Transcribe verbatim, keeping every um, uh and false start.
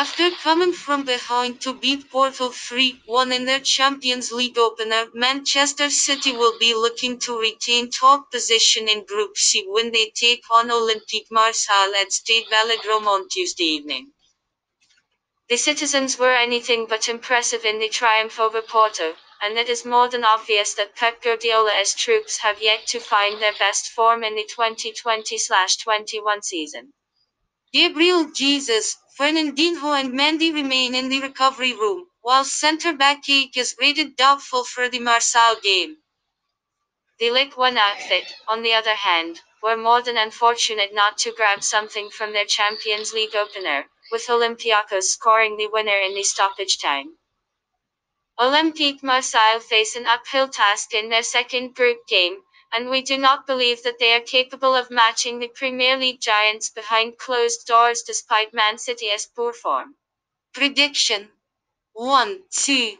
After coming from behind to beat Porto three one in their Champions League opener, Manchester City will be looking to retain top position in Group C when they take on Olympique Marseille at Stade Velodrome on Tuesday evening. The citizens were anything but impressive in the triumph over Porto, and it is more than obvious that Pep Guardiola's troops have yet to find their best form in the twenty twenty twenty-one season. Gabriel Jesus, Fernandinho and Mendy remain in the recovery room, while centre-back Kiki is rated doubtful for the Marseille game. The Ligue one outfit, on the other hand, were more than unfortunate not to grab something from their Champions League opener, with Olympiacos scoring the winner in the stoppage time. Olympique Marseille face an uphill task in their second group game, and we do not believe that they are capable of matching the Premier League giants behind closed doors despite Man City's poor form. Prediction. one two